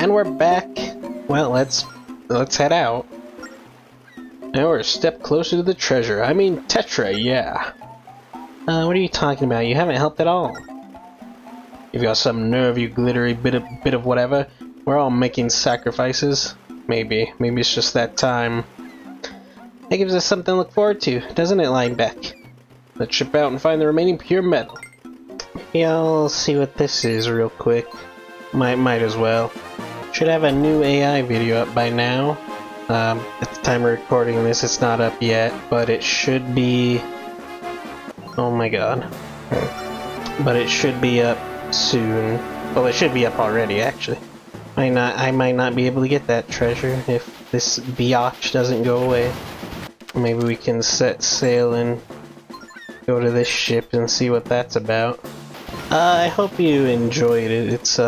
And we're back. Well, let's head out. Now we're a step closer to the treasure. I mean, Tetra, yeah. What are you talking about? You haven't helped at all. You've got some nerve, you glittery bit of whatever. We're all making sacrifices. Maybe it's just that time. That gives us something to look forward to, doesn't it, Linebeck? Let's ship out and find the remaining pure metal. Yeah, I'll see what this is real quick. Might as well. Should have a new AI video up by now. At the time of recording this, it's not up yet, but it should be... Oh my god. But it should be up soon. Well, it should be up already, actually. I might not be able to get that treasure if this biatch doesn't go away. Maybe we can set sail and go to this ship and see what that's about. I hope you enjoyed it. It's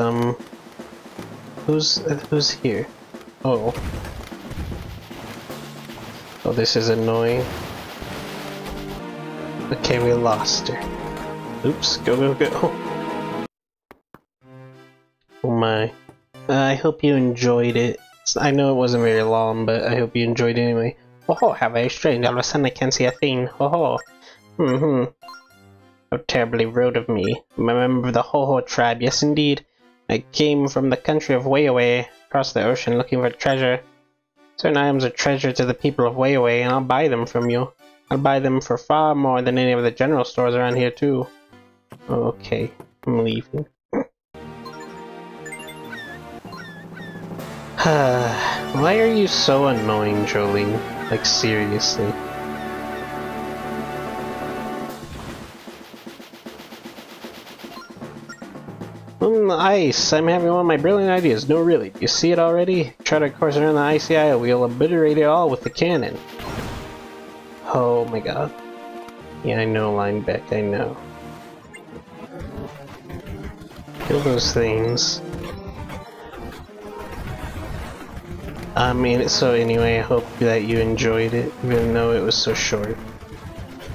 who's here? Oh. Oh, this is annoying. Okay, we lost her. Oops, go. Oh my. I hope you enjoyed it. I know it wasn't very long, but I hope you enjoyed it anyway. Oh, how very strange. All of a sudden I can't see a thing. Oh, How terribly rude of me. I'm a member of the Ho-Ho tribe. Yes, indeed. I came from the country of Wayaway, across the ocean, looking for treasure. Certain items are treasure to the people of Wayaway, and I'll buy them from you. I'll buy them for far more than any of the general stores around here, too. Okay, I'm leaving. Why are you so annoying, Jolene? Like, seriously. The ice! I'm having one of my brilliant ideas. No, really. You see it already? Try to course around the icy isle. We'll obliterate it all with the cannon. Oh my god. Yeah, I know, Linebeck. I know. Kill those things. I mean, so anyway, I hope that you enjoyed it, even though it was so short.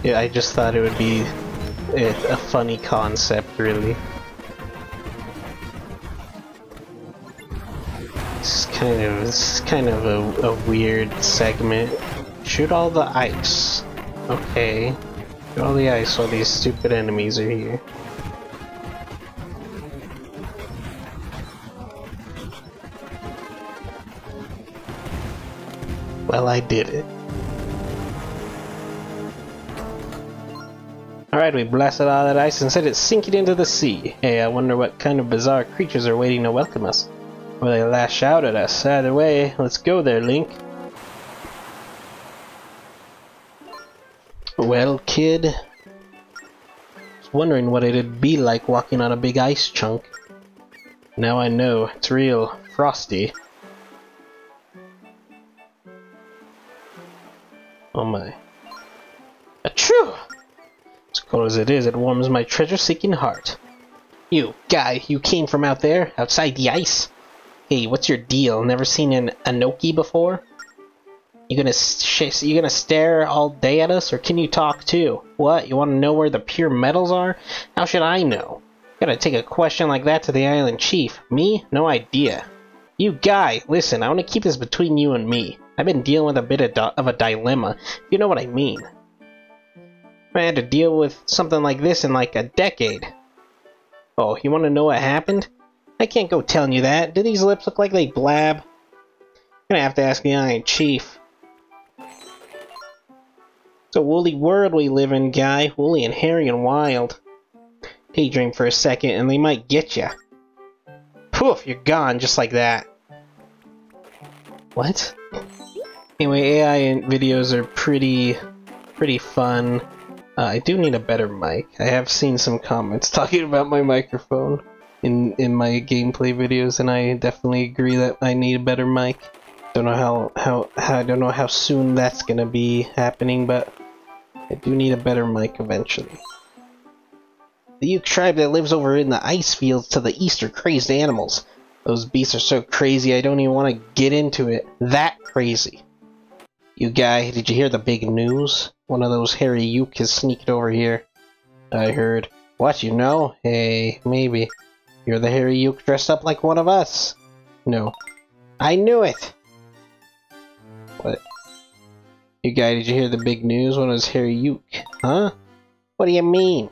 Yeah, I just thought it would be a funny concept, really. This is kind of a weird segment. Shoot all the ice. Okay. Shoot all the ice while these stupid enemies are here. Well, I did it. Alright, we blasted all that ice and set it sinking into the sea. Hey, I wonder what kind of bizarre creatures are waiting to welcome us. Or they lash out at us. Either way, let's go there, Link. Well, kid. I was wondering what it'd be like walking on a big ice chunk. Now I know. It's real frosty. Oh my. Achoo! As cold as it is, it warms my treasure-seeking heart. You, guy, you came from out there, outside the ice? Hey, what's your deal? Never seen an Anouki before? You gonna stare all day at us, or can you talk too? What? You want to know where the pure metals are? How should I know? Gotta take a question like that to the island chief. Me? No idea. You guy, listen. I want to keep this between you and me. I've been dealing with a bit of a dilemma. You know what I mean? I had to deal with something like this in like a decade. Oh, you want to know what happened? I can't go telling you that. Do these lips look like they blab? I'm gonna have to ask the Iron Chief. It's a woolly world we live in, guy. Woolly and hairy and wild. Daydream for a second and they might get ya. Poof, you're gone just like that. What? Anyway, AI videos are pretty fun. I do need a better mic. I have seen some comments talking about my microphone in my gameplay videos, and I definitely agree that I need a better mic. Don't know how I don't know how soon that's gonna be happening, but I do need a better mic eventually. The Yook tribe that lives over in the ice fields to the east are crazed animals. Those beasts are so crazy I don't even want to get into it. That crazy. You guy, did you hear the big news? One of those hairy Yook has sneaked over here. I heard. What, you know? Hey, maybe. You're the hairy Yook dressed up like one of us. No. I knew it! What? You guys, did you hear the big news when I was here, Yook? Huh? What do you mean?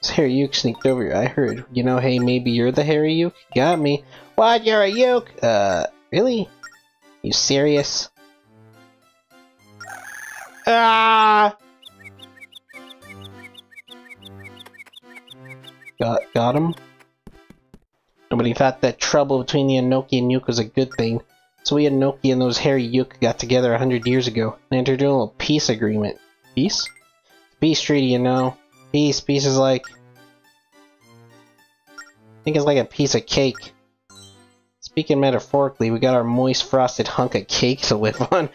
This hairy Yook sneaked over you, I heard. You know, hey, maybe you're the hairy Yook? Got me. What? You're a Yook? Really? You serious? Ah! Got him? Nobody thought that trouble between the Anouki and Yook was a good thing. So we Anouki and those hairy Yook got together 100 years ago and entered a little peace agreement. Peace? Peace treaty, you know. Peace is like... I think it's like a piece of cake. Speaking metaphorically, we got our moist frosted hunk of cake to live on,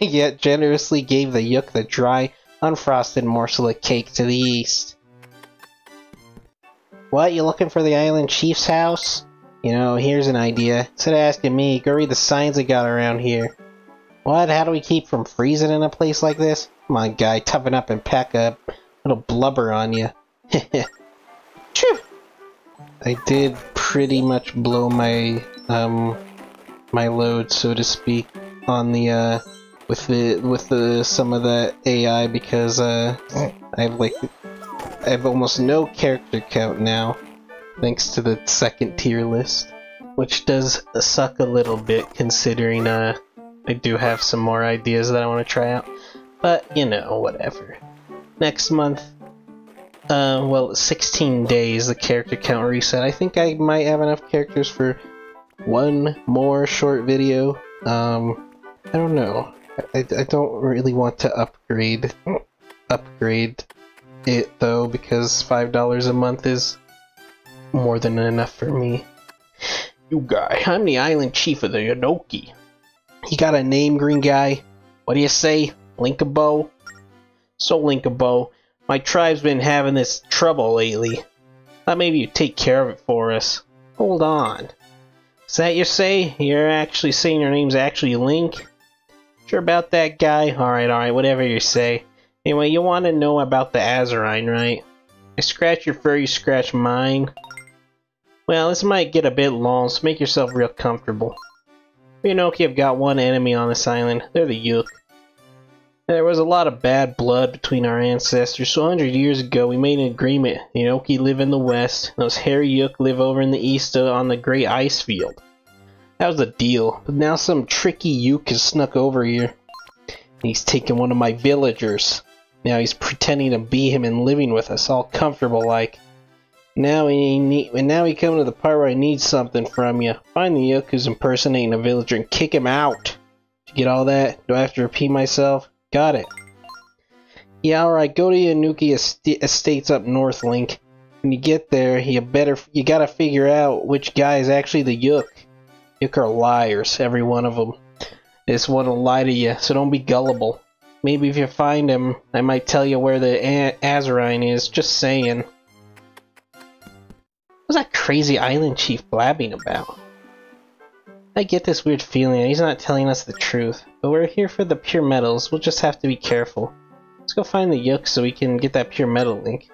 yet generously gave the Yook the dry, unfrosted morsel of cake to the east. What, you looking for the island chief's house? You know, here's an idea. Instead of asking me, go read the signs they got around here. What, how do we keep from freezing in a place like this? Come on, guy, toughen up and pack a little blubber on you. I did pretty much blow my, my load, so to speak, on the, with some of the AI, because, I have, like... I have almost no character count now, thanks to the second tier list, which does suck a little bit considering I do have some more ideas that I want to try out, but you know, whatever. Next month, well, 16 days the character count reset. I think I might have enough characters for one more short video. I don't know. I don't really want to upgrade it though, because $5 a month is more than enough for me. You guy, I'm the island chief of the Anouki. You got a name, green guy? What do you say, Linebeck? So Linebeck, my tribe's been having this trouble lately. Thought maybe you'd take care of it for us. Hold on. Is that your say? You're actually saying your name's actually Link? Sure about that, guy? Alright, whatever you say. Anyway, you want to know about the Azurine, right? I scratch your fur, you scratch mine. Well, this might get a bit long, so make yourself real comfortable. We Anouki have got one enemy on this island. They're the Yook. There was a lot of bad blood between our ancestors, so 100 years ago we made an agreement. The Anouki live in the west, and those hairy Yook live over in the east on the Great Ice Field. That was the deal, but now some tricky Yook has snuck over here. He's taken one of my villagers. Now he's pretending to be him and living with us, all comfortable like. Now we come to the part where I need something from you. Find the Yook who's impersonating a villager and kick him out. Did you get all that? Do I have to repeat myself? Got it. Yeah, alright, go to the Anouki estates up north, Link. When you get there, you gotta figure out which guy is actually the Yook. Yook are liars, every one of them. This one will lie to you, so don't be gullible. Maybe if you find him, I might tell you where the Azurine is, just saying. What's that crazy island chief blabbing about? I get this weird feeling that he's not telling us the truth, but we're here for the pure metals, we'll just have to be careful. Let's go find the Yook so we can get that pure metal, Link.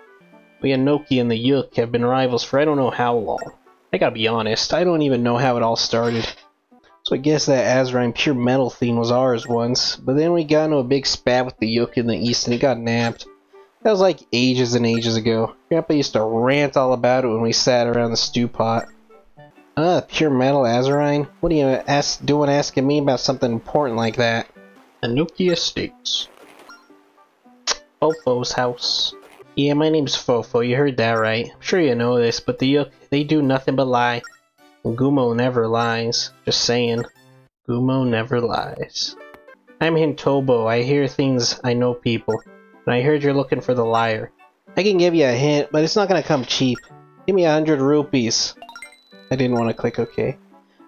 We Anouki and the Yook have been rivals for I don't know how long. I gotta be honest, I don't even know how it all started. So I guess that Azurine pure metal thing was ours once, but then we got into a big spat with the Yook in the east and it got nabbed. That was like ages and ages ago. Grandpa used to rant all about it when we sat around the stew pot. Pure metal Azurine? What are you doing asking me about something important like that? Anouki Estates. Fofo's house. Yeah, my name's Fofo, you heard that right. I'm sure you know this, but the Yook, they do nothing but lie. Kumu never lies. Just saying. Kumu never lies. I'm Hintobo. I hear things, I know people. And I heard you're looking for the liar. I can give you a hint, but it's not gonna come cheap. Give me 100 rupees. I didn't want to click OK.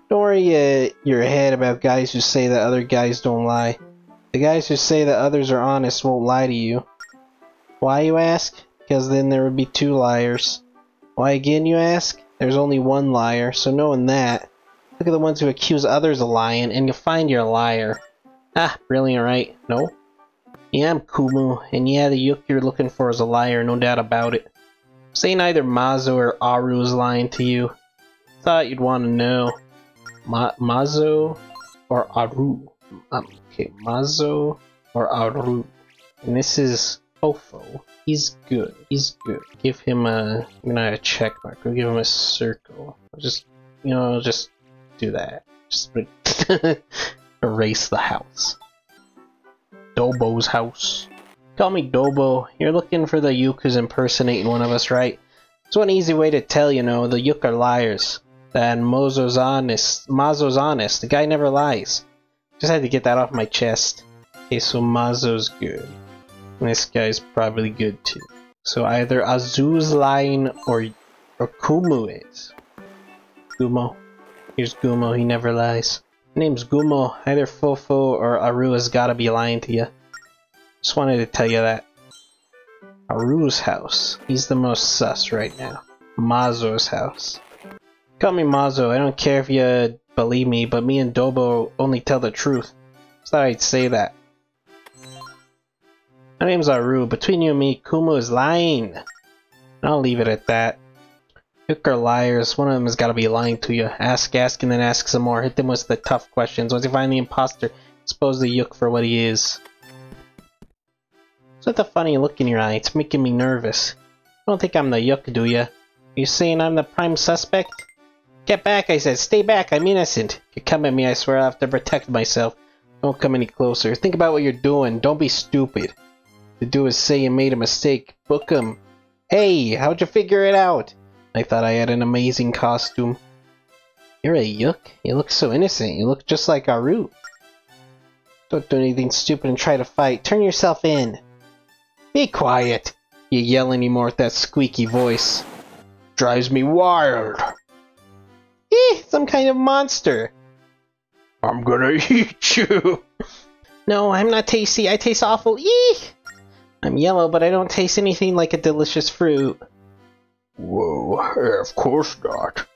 Don't worry your head about guys who say that other guys don't lie. The guys who say that others are honest won't lie to you. Why, you ask? Because then there would be two liars. Why again, you ask? There's only one liar, so knowing that, look at the ones who accuse others of lying, and you'll find you're a liar. Ah, brilliant, right? No? Yeah, I'm Kumu, and yeah, the Yook you're looking for is a liar, no doubt about it. Saying either Mazo or Aru is lying to you. Thought you'd want to know. Mazo or Aru. Okay, Mazo or Aru. And this is Fofo. He's good. He's good. Give him a, not a check mark. We'll give him a circle. Just, you know, just do that. Just erase the house. Dobo's house. Call me Dobo. You're looking for the Yook who's impersonating one of us, right? It's one easy way to tell, you know, the Yook are liars. And Mazo's honest. Mazo's honest. The guy never lies. Just had to get that off my chest. Okay, so Mazo's good. And this guy's probably good too. So either Azu's lying or Kumu is. Kumo. Here's Kumo, he never lies. My name's Kumo. Either Fofo or Aru has gotta be lying to you. Just wanted to tell you that. Aru's house. He's the most sus right now. Mazo's house. Call me Mazo. I don't care if you believe me, but me and Dobo only tell the truth. Just thought I'd say that. My name's Aru. Between you and me, Kumu is lying. And I'll leave it at that. Yook are liars. One of them has got to be lying to you. Ask, ask, and then ask some more. Hit them with the tough questions. Once you find the imposter, expose the Yook for what he is. What's with the funny look in your eye? It's making me nervous. You don't think I'm the Yook, do you? Are you saying I'm the prime suspect? Get back, I said. Stay back. I'm innocent. If you come at me, I swear I'll have to protect myself. Don't come any closer. Think about what you're doing. Don't be stupid. The do is say you made a mistake. Book 'em. Hey, how'd you figure it out? I thought I had an amazing costume. You're a Yook? You look so innocent. You look just like Aru. Don't do anything stupid and try to fight. Turn yourself in. Be quiet. You yell anymore with that squeaky voice. Drives me wild. Eh, some kind of monster. I'm gonna eat you. No, I'm not tasty. I taste awful. Eek! I'm yellow, but I don't taste anything like a delicious fruit. Whoa, of course not.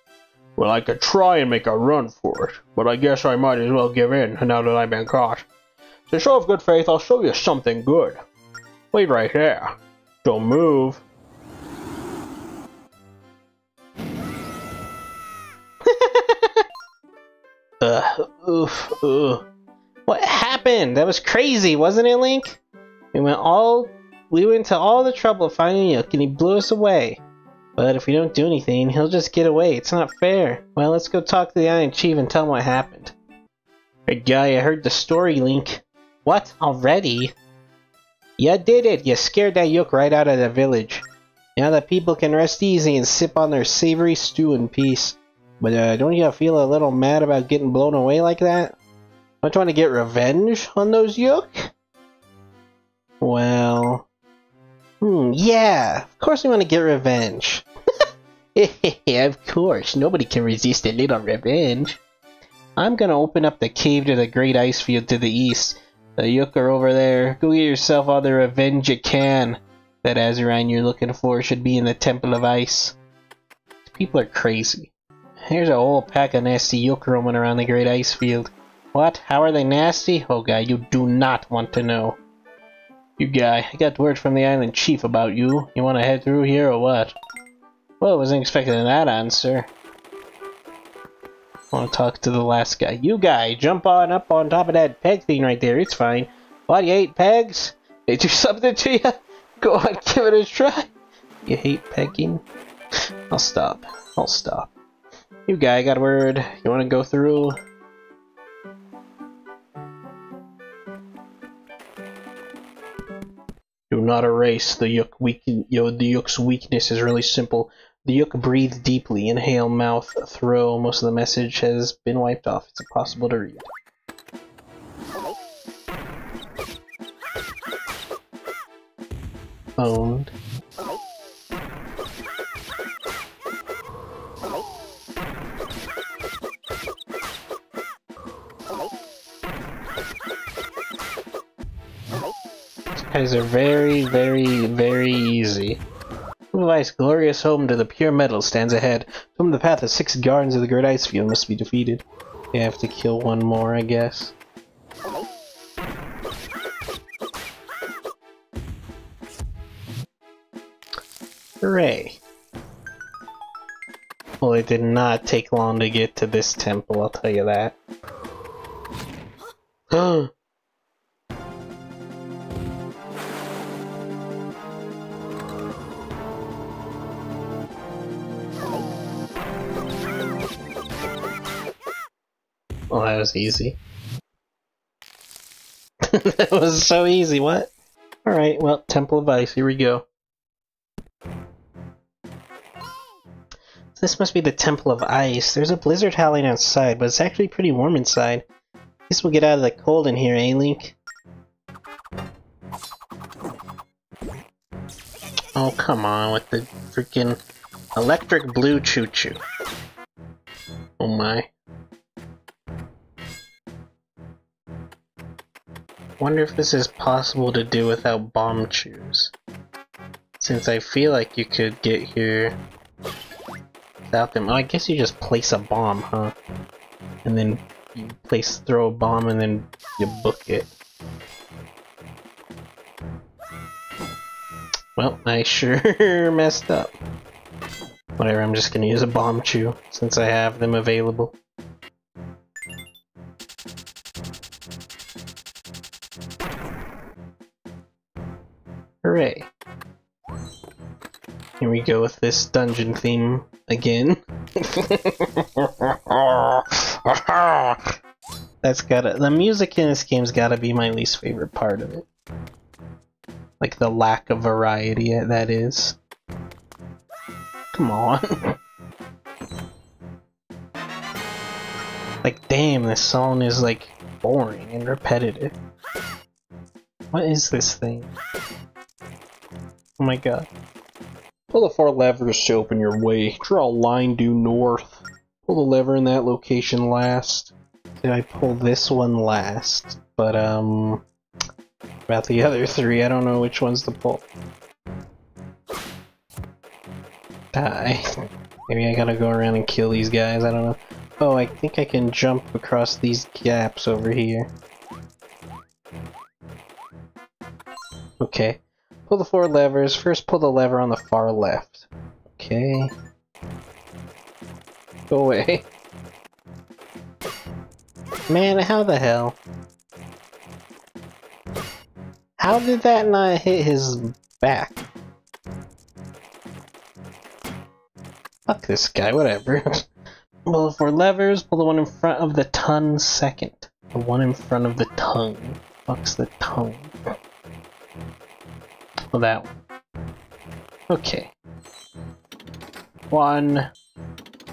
Well, I could try and make a run for it, but I guess I might as well give in now that I've been caught. To show of good faith, I'll show you something good. Wait right there. Don't move. What happened? That was crazy, wasn't it, Link? We went to all the trouble of finding Yook, and he blew us away. But if we don't do anything, he'll just get away. It's not fair. Well, let's go talk to the Iron Chief and tell him what happened. Hey, guy, I heard the story, Link. What? Already? You did it! You scared that Yook right out of the village. Now the people can rest easy and sip on their savory stew in peace. But don't you feel a little mad about getting blown away like that? Don't you want to get revenge on those Yook? Well... yeah, of course we want to get revenge. Yeah, of course. Nobody can resist a little revenge. I'm gonna open up the cave to the Great Ice Field to the east. The Yook are over there. Go get yourself all the revenge you can. That Azurine you're looking for should be in the Temple of Ice. These people are crazy. Here's a whole pack of nasty Yook roaming around the Great Ice Field. What? How are they nasty? Oh, guy, you do not want to know. You guy, I got word from the Island Chief about you. You want to head through here or what? Well, I wasn't expecting that answer. I want to talk to the last guy. You guy, jump on up on top of that peg thing right there. It's fine. What, you hate pegs? They do something to you? Go on, give it a try. You hate pegging? I'll stop. I'll stop. You guy, I got word. You want to go through? Do not erase the Yook the Yook's weakness is really simple. The Yook breathe deeply, inhale, mouth, throw. Most of the message has been wiped off. It's impossible to read. Owned. Guys are very easy. Temple of Ice, glorious home to the pure metal, stands ahead. From the path of 6 gardens of the Great Ice Field must be defeated. Yeah, I have to kill one more, I guess. Hooray! Well, it did not take long to get to this temple, I'll tell you that. Well, that was easy. That was so easy, what? Alright, well, Temple of Ice, here we go. So this must be the Temple of Ice. There's a blizzard howling outside, but it's actually pretty warm inside. I guess we'll get out of the cold in here, eh, Link? Oh, come on with the freaking electric blue choo-choo. Oh my. Wonder if this is possible to do without bomb chews. Since I feel like you could get here without them. Oh, I guess you just place a bomb, huh? And then you throw a bomb and then you book it. Well, I sure messed up. Whatever, I'm just gonna use a bomb chew since I have them available. Hooray. Here we go with this dungeon theme again. That's gotta— the music in this game's gotta be my least favorite part of it. Like the lack of variety that is. Come on. Like damn, this song is like boring and repetitive. What is this thing? Oh my god. Pull the four levers to open your way. Draw a line due north. Pull the lever in that location last. Did I pull this one last? But, about the other three, I don't know which ones to pull. Die. Maybe I gotta go around and kill these guys, I don't know. Oh, I think I can jump across these gaps over here. Okay. Pull the four levers. First, pull the lever on the far left. Okay. Go away. Man, how the hell? How did that not hit his back? Fuck this guy, whatever. Pull the four levers. Pull the one in front of the tongue second. The one in front of the tongue. Fuck's the tongue. That one. Okay. 1,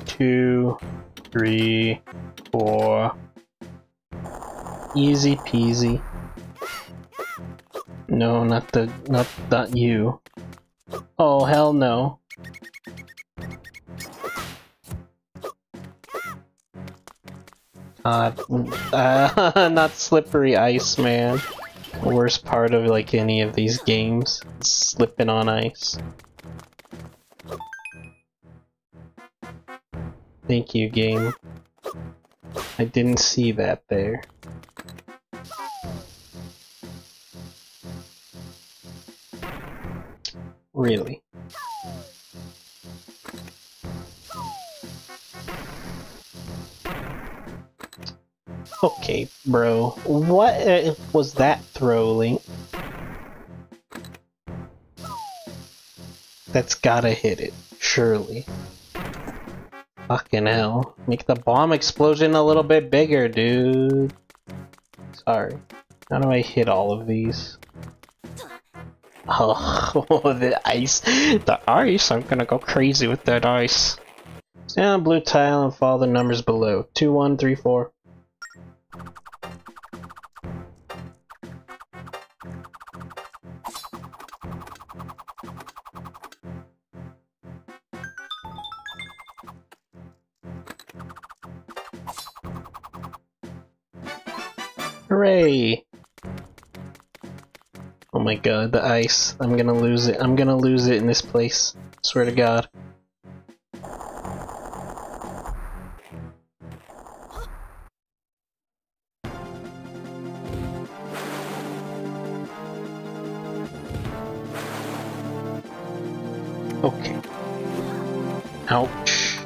2, 3, 4. Easy peasy. No, not you. Oh hell no. Not slippery ice, man. Worst part of like any of these games, slipping on ice. Thank you, game. I didn't see that there. Really? Okay, bro. What was that throw, Link? That's gotta hit it, surely. Fucking hell. Make the bomb explosion a little bit bigger, dude. Sorry. How do I hit all of these? Oh, the ice. The ice? I'm gonna go crazy with that ice. Stand on blue tile and follow the numbers below. 2, 1, 3, 4. Hooray! Oh my god, the ice. I'm gonna lose it. I'm gonna lose it in this place. Swear to god. Okay. Ouch.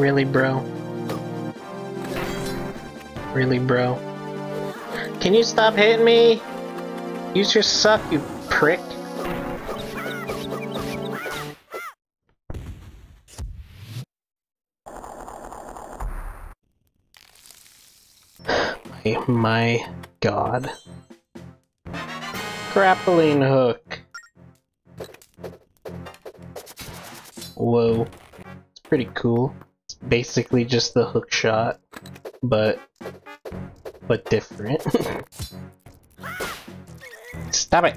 Really, bro? Really, bro? Can you stop hitting me? Use your suck, you prick. My god. Grappling hook. Whoa. It's pretty cool. It's basically just the hook shot, but different. Stop it!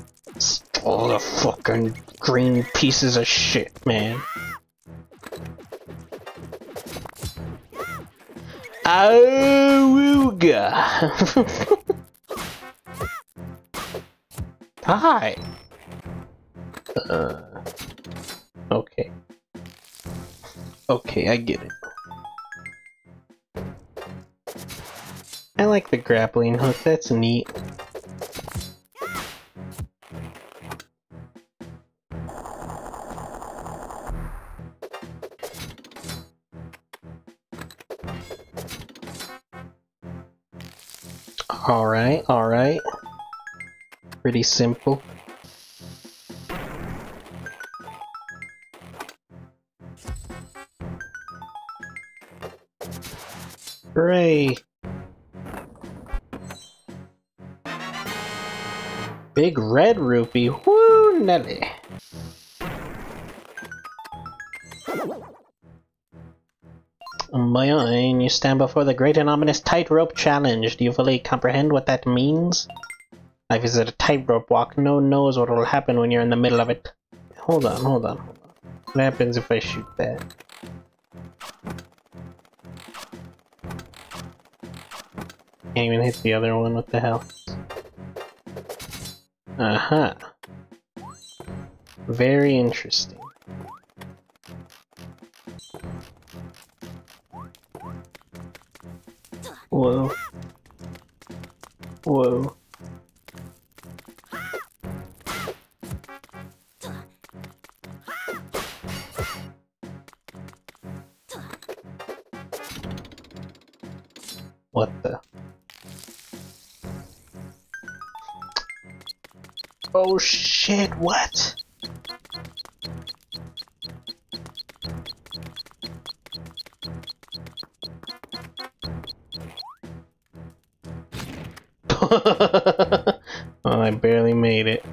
All the fucking green pieces of shit, man. Awooga! Hi! Okay. Okay, I get it. I like the grappling hook, that's neat. Alright, alright. Pretty simple. Hooray! Big red rupee, woo Nelly! Mayoin, you stand before the great and ominous tightrope challenge. Do you fully comprehend what that means? Life is a tightrope walk. No one knows what will happen when you're in the middle of it. Hold on, hold on, hold on. What happens if I shoot that? Can't even hit the other one, what the hell? Uh-huh. Very interesting. Whoa. Whoa. What the? Oh shit, what? Oh, I barely made it.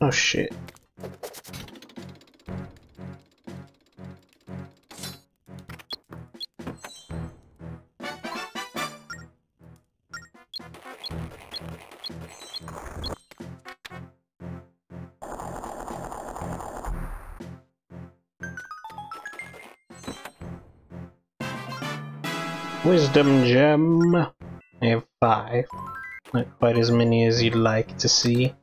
Oh shit. Wisdom gem. I have 5. Not quite as many as you'd like to see.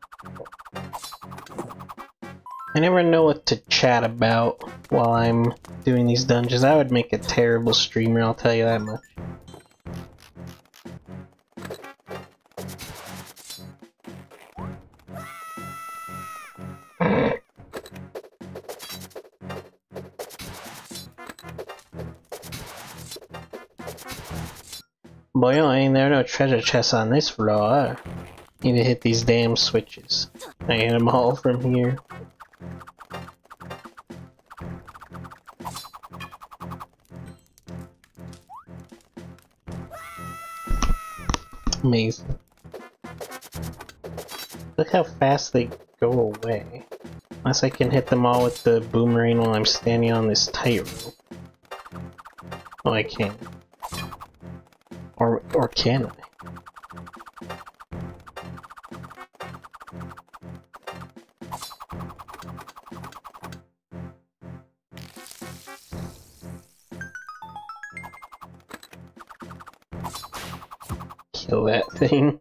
I never know what to chat about while I'm doing these dungeons. I would make a terrible streamer, I'll tell you that much. Boy, oh, ain't there no treasure chests on this floor. Need to hit these damn switches. I hit them all from here. Amazing. Look how fast they go away. Unless I can hit them all with the boomerang while I'm standing on this tightrope. Oh, I can't. Or can I? Kill that thing.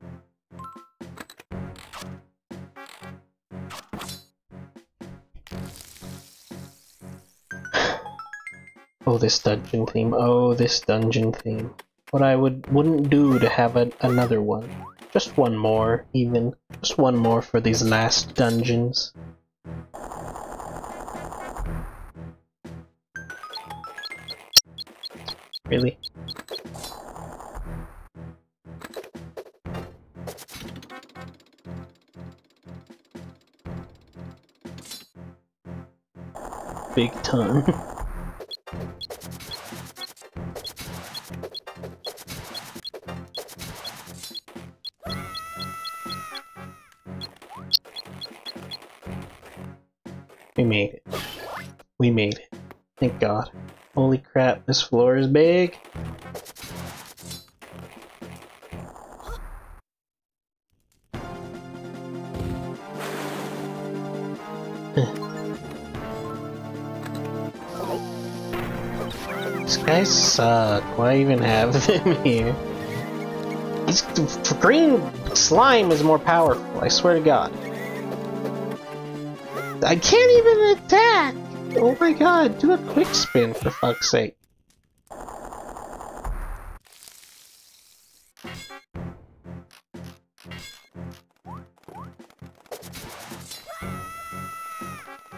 Oh, this dungeon theme. Oh, this dungeon theme. What I wouldn't do to have another one. Just one more, even. Just one more for these last dungeons. Really? Big time. We made it. We made it. Thank God. Holy crap, this floor is big! These guys suck. Why even have them here? This green slime is more powerful, I swear to God. I can't even attack! Oh my God, do a quick spin for fuck's sake.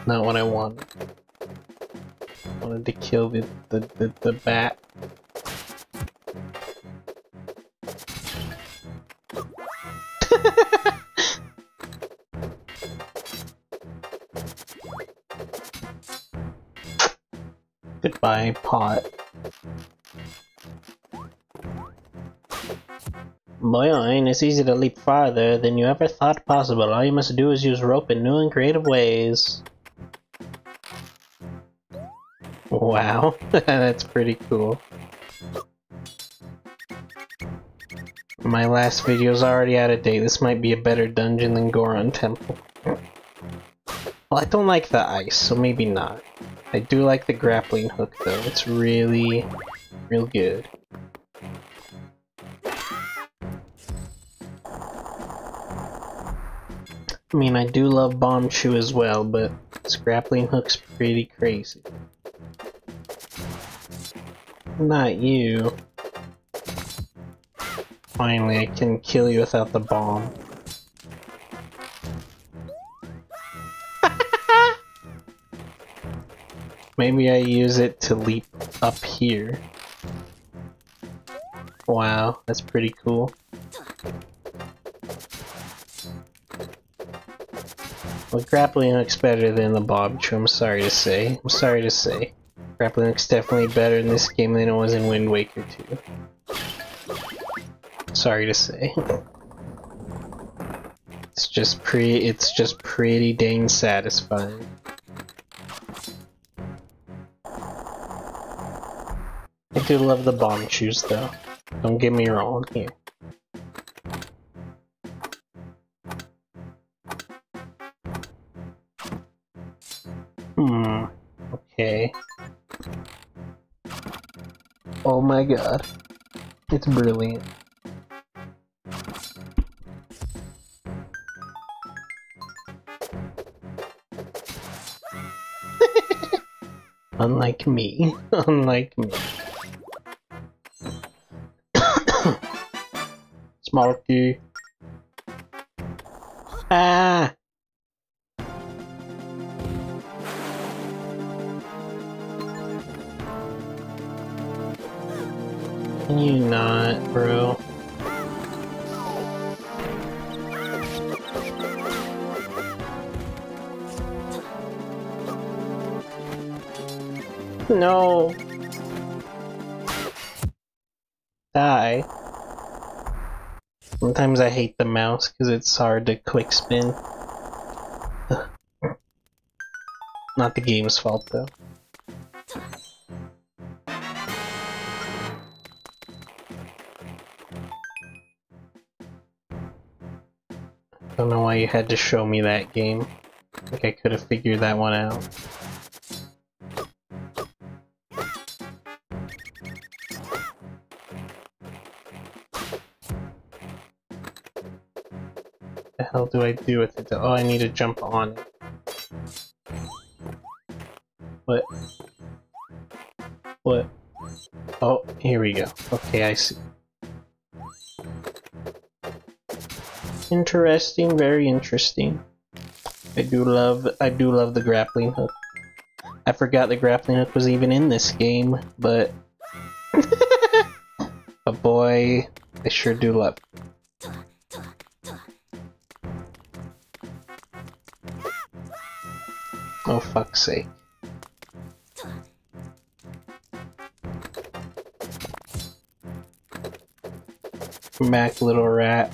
Not what I wanted. I wanted to kill the bat. Goodbye, pot. Boing, it's easy to leap farther than you ever thought possible. All you must do is use rope in new and creative ways. Wow, that's pretty cool. My last video is already out of date. This might be a better dungeon than Goron Temple. Well, I don't like the ice, so maybe not. I do like the grappling hook though, it's really, real good. I mean, I do love Bomb Shoe as well, but this grappling hook's pretty crazy. Not you. Finally, I can kill you without the bomb. Maybe I use it to leap up here. Wow, that's pretty cool. Well, grappling hook's better than the Bob Tree, I'm sorry to say. I'm sorry to say. Grappling hook's definitely better in this game than it was in Wind Waker 2. Sorry to say. It's just pretty dang satisfying. I do love the bomb shoes though, don't get me wrong here. Hmm, okay. Oh my God, it's brilliant. Unlike me, unlike me. Smarky. Ah! Can you not, bro? No! Die. Sometimes I hate the mouse because it's hard to quick spin. Not the game's fault though. Don't know why you had to show me that game. I think I could have figured that one out. What the hell do I do with it? Oh, I need to jump on it. What? What? Oh, here we go. Okay, I see. Interesting, very interesting. I do love the grappling hook. I forgot the grappling hook was even in this game, but... but boy, I sure do love it. Oh, fuck's sake. Come back, little rat.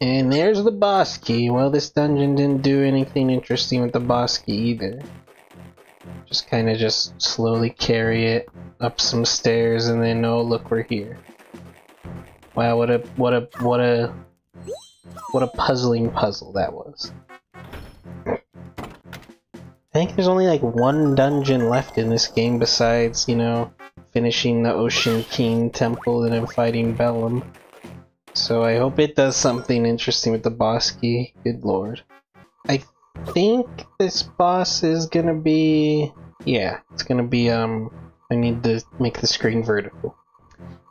And there's the boss key. Well, this dungeon didn't do anything interesting with the boss key either. Just kind of just slowly carry it up some stairs and then, oh look, we're here. Wow, what a puzzling puzzle that was. I think there's only like one dungeon left in this game besides, you know, finishing the Ocean King Temple and then fighting Bellum. So I hope it does something interesting with the boss key. Good lord. I think this boss is gonna be... yeah, it's gonna be, I need to make the screen vertical.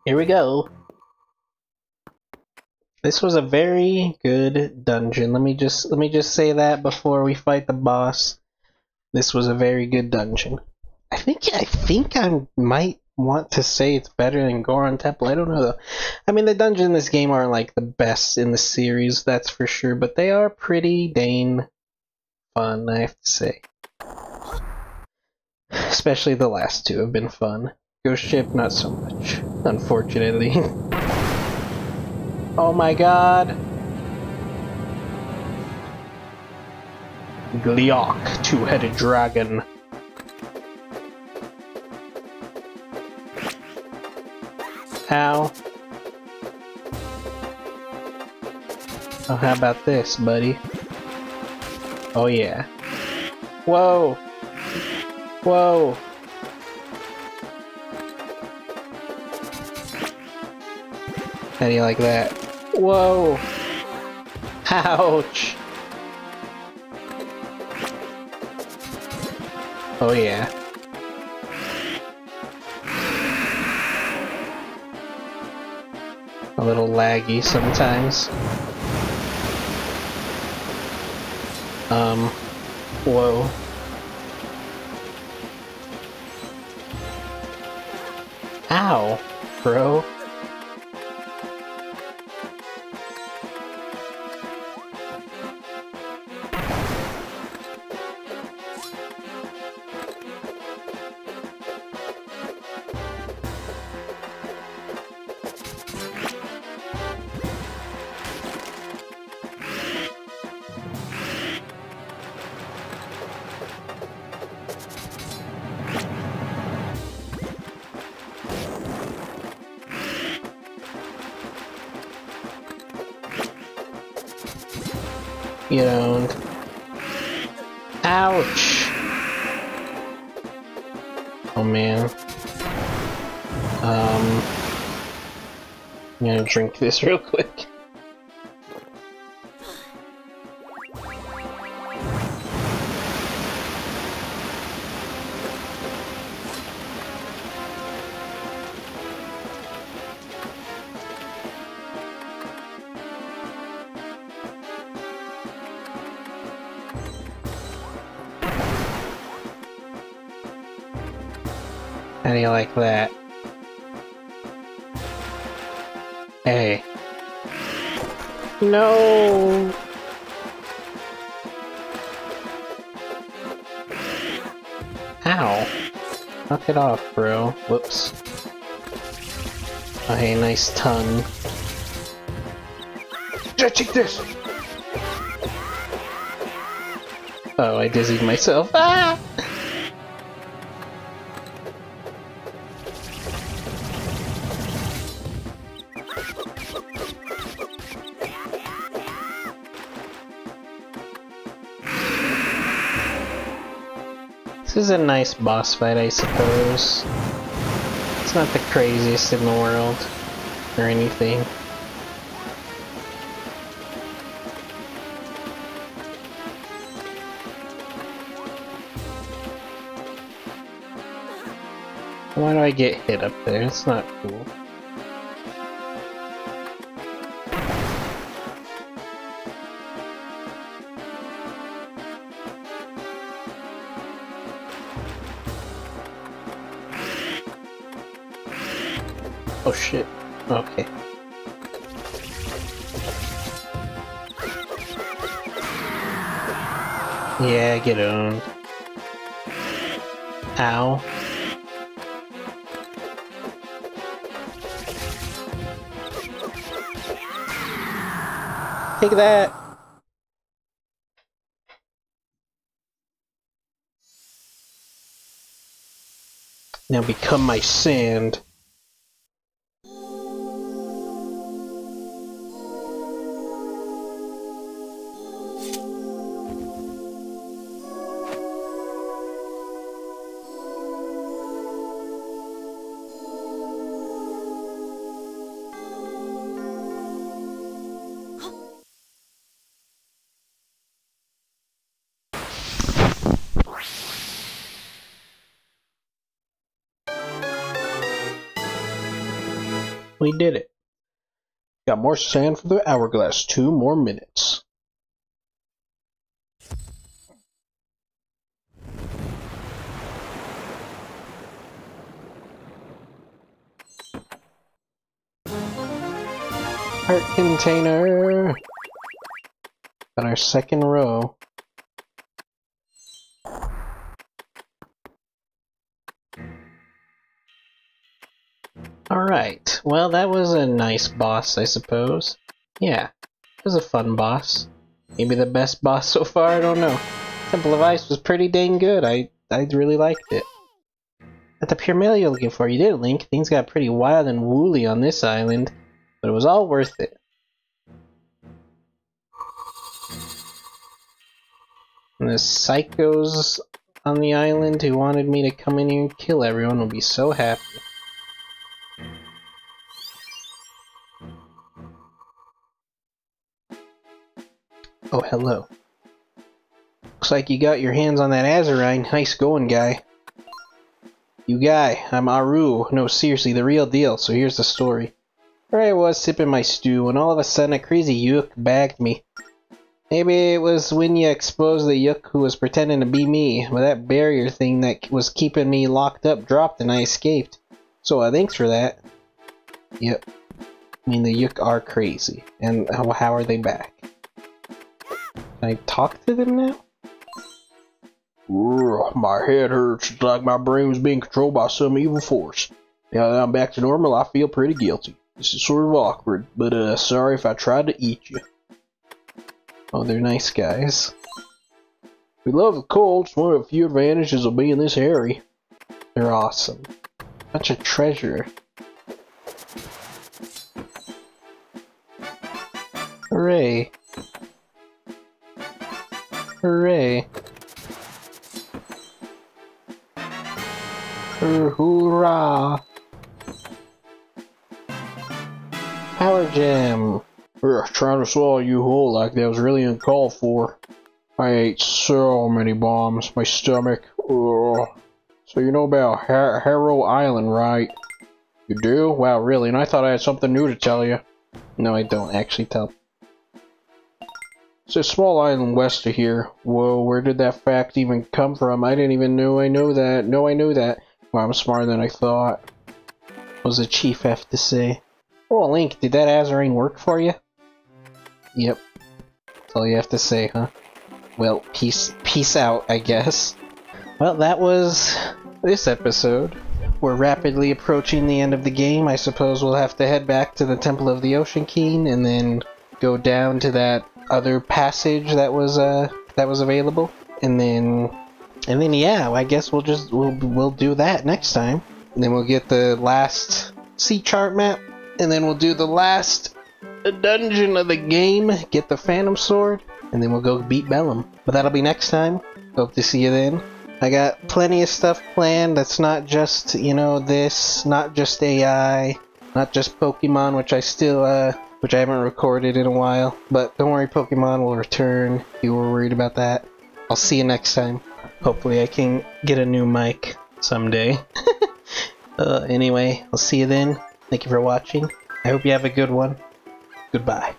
Here we go! This was a very good dungeon. Let me just say that before we fight the boss. This was a very good dungeon. I think I might want to say it's better than Goron Temple. I don't know though. I mean, the dungeons in this game aren't like the best in the series, that's for sure, but they are pretty dang fun, I have to say. Especially the last two have been fun. Ghost Ship, not so much, unfortunately. Oh my god! Gleeok, two-headed dragon. Ow. Oh, how about this, buddy? Oh yeah. Whoa! Whoa! How do you like that? Whoa! Ouch! Oh yeah. A little laggy sometimes. Whoa. Ow, bro. You know. Ouch! Oh man. I'm gonna drink this real quick. How do you like that? Hey. No! Ow! Knock it off, bro. Whoops. Oh, hey, nice tongue. Stretching this! Oh, I dizzied myself. Ah! This is a nice boss fight, I suppose. It's not the craziest in the world or anything. Why do I get hit up there? It's not cool. Oh shit. Okay. Yeah, get owned. Ow. Take that! Now become my sand. We did it. Got more sand for the hourglass. 2 more minutes. Heart container. Got our second row. Alright, well that was a nice boss, I suppose. Yeah, it was a fun boss. Maybe the best boss so far, I don't know. Temple of Ice was pretty dang good, I really liked it. At the pyramid you're looking for, you did, Link. Things got pretty wild and woolly on this island, but it was all worth it. And the psychos on the island who wanted me to come in here and kill everyone will be so happy. Oh, hello. Looks like you got your hands on that Azurine. Nice going, guy. You guy, I'm Aru. No, seriously, the real deal. So here's the story. There I was sipping my stew when all of a sudden a crazy Yook bagged me. Maybe it was when you exposed the Yook who was pretending to be me, but that barrier thing that was keeping me locked up dropped and I escaped. So thanks for that. Yep. I mean, the Yook are crazy. And how are they back? Can I talk to them now? Ugh, my head hurts. It's like my brain was being controlled by some evil force. Now that I'm back to normal, I feel pretty guilty. This is sort of awkward, but sorry if I tried to eat you. Oh, they're nice guys. We love the cold. It's one of the few advantages of being this hairy. They're awesome. Such a treasure. Hooray. Hooray. Hoorah. Power gem. Ugh, trying to swallow you whole like that was really uncalled for. I ate so many bombs. My stomach. Ugh. So you know about Harrow Island, right? You do? Wow, really? And I thought I had something new to tell you. No, I don't actually tell. It's a small island west of here. Whoa, where did that fact even come from? I didn't even know I knew that. No, I knew that. Well, I'm smarter than I thought. What does the chief have to say? Oh, Link, did that Azurine work for you? Yep. That's all you have to say, huh? Well, peace out, I guess. Well, that was this episode. We're rapidly approaching the end of the game. I suppose we'll have to head back to the Temple of the Ocean King and then go down to that other passage that was available, and then yeah, I guess we'll do that next time, and then we'll get the last sea chart map, and then we'll do the last dungeon of the game, get the Phantom Sword, and then we'll go beat Bellum. But that'll be next time. Hope to see you then. I got plenty of stuff planned that's not just, you know, this, not just AI, not just Pokemon, which I still, which I haven't recorded in a while. But don't worry, Pokemon will return if you were worried about that. I'll see you next time. Hopefully I can get a new mic someday. Anyway, I'll see you then. Thank you for watching. I hope you have a good one. Goodbye.